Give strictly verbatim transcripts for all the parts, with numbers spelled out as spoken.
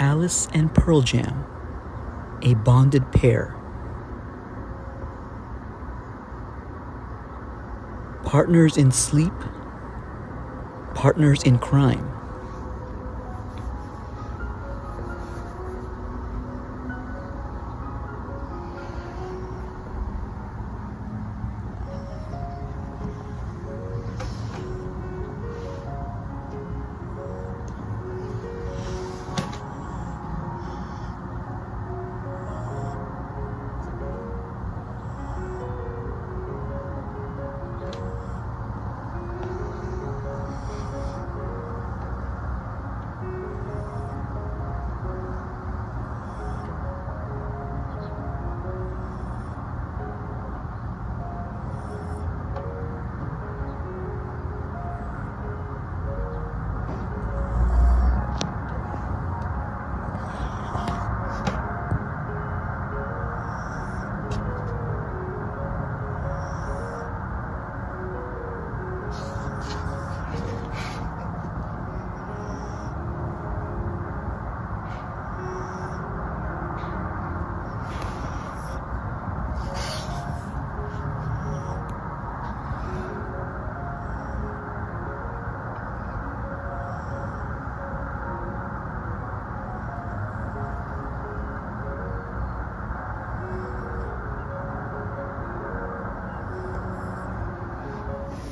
Alice and Pearl Jam, a bonded pair. Partners in sleep, partners in crime.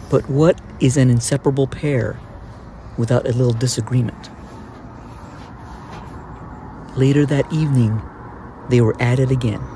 But what is an inseparable pair without a little disagreement? Later that evening, they were at it again.